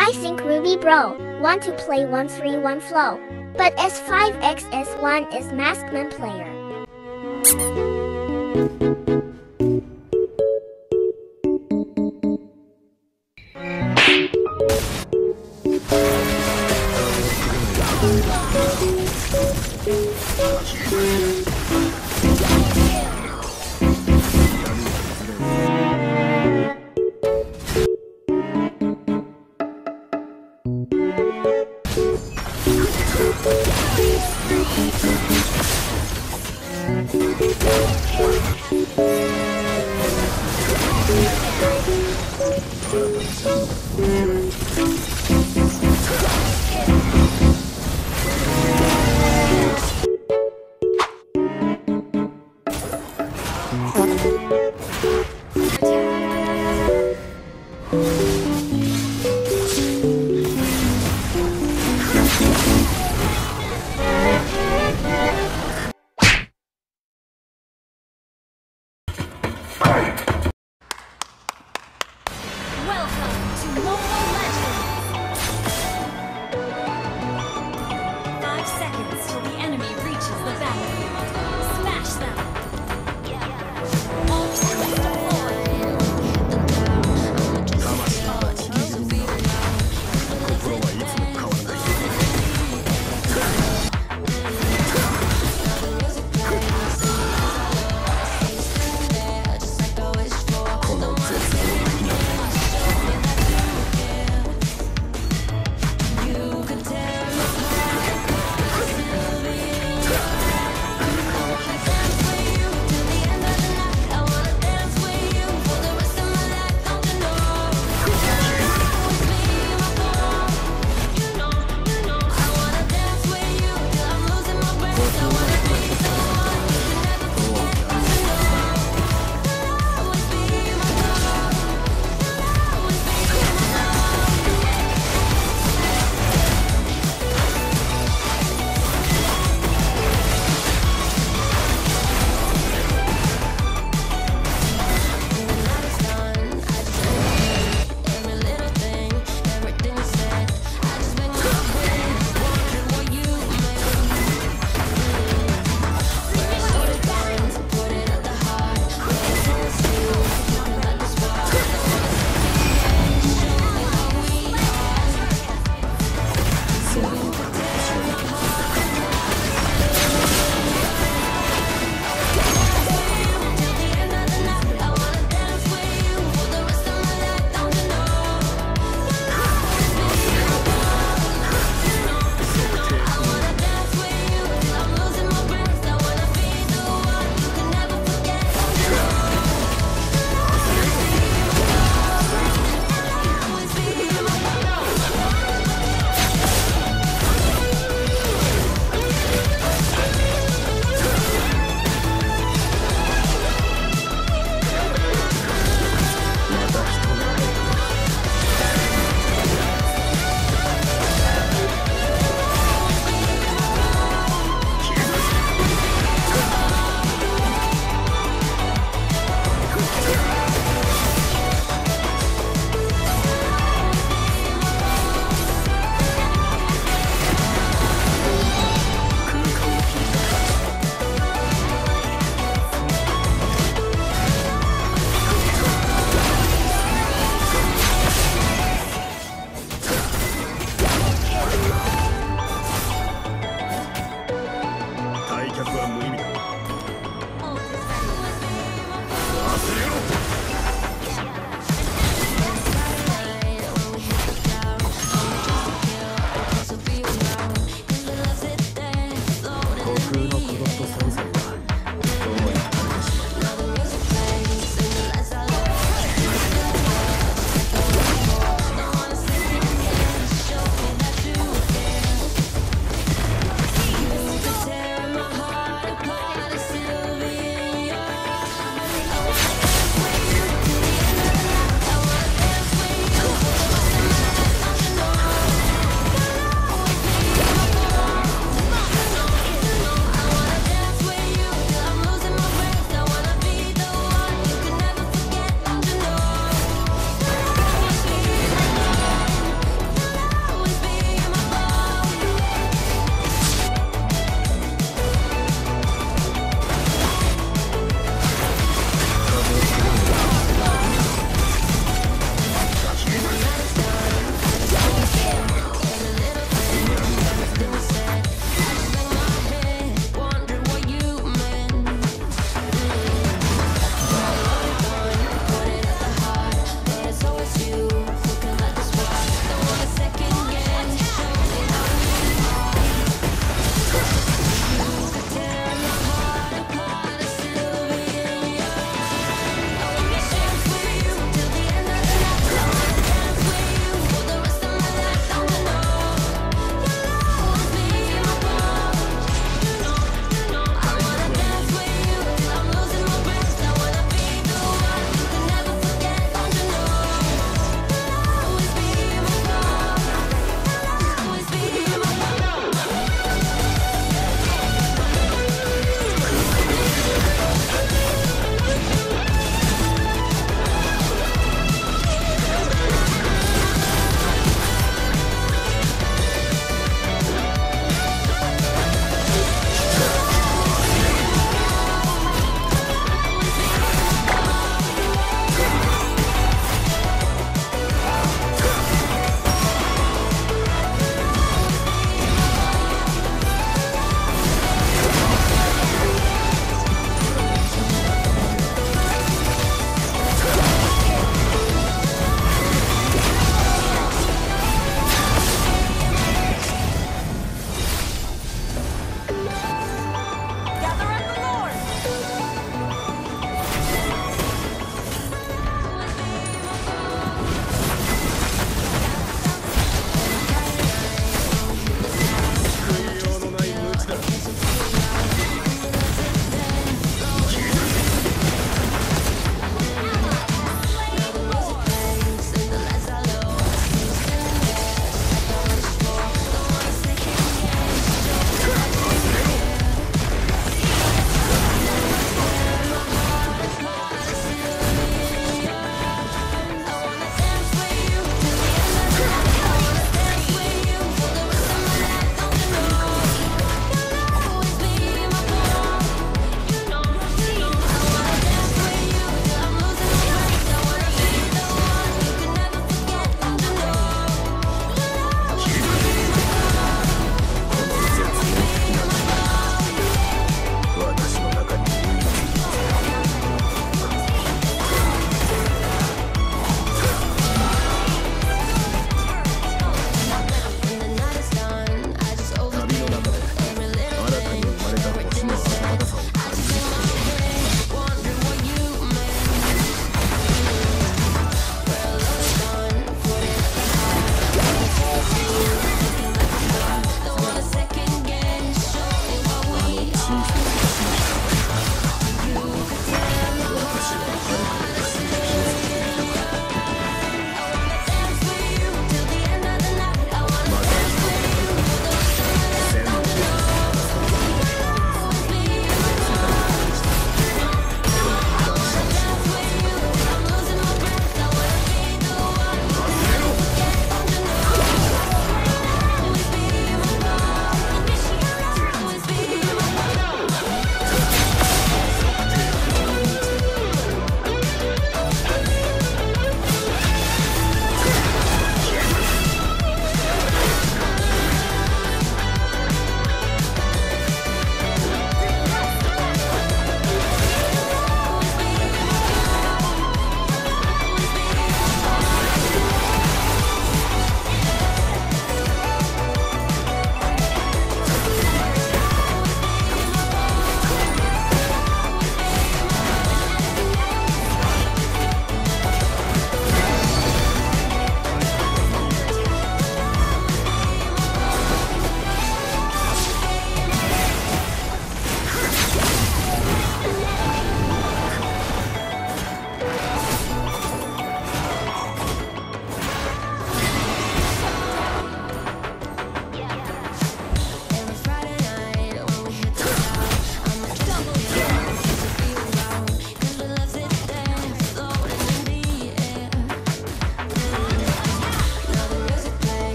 I think Ruby Bro want to play 131 Flow, but S5XS1 is Maskman player.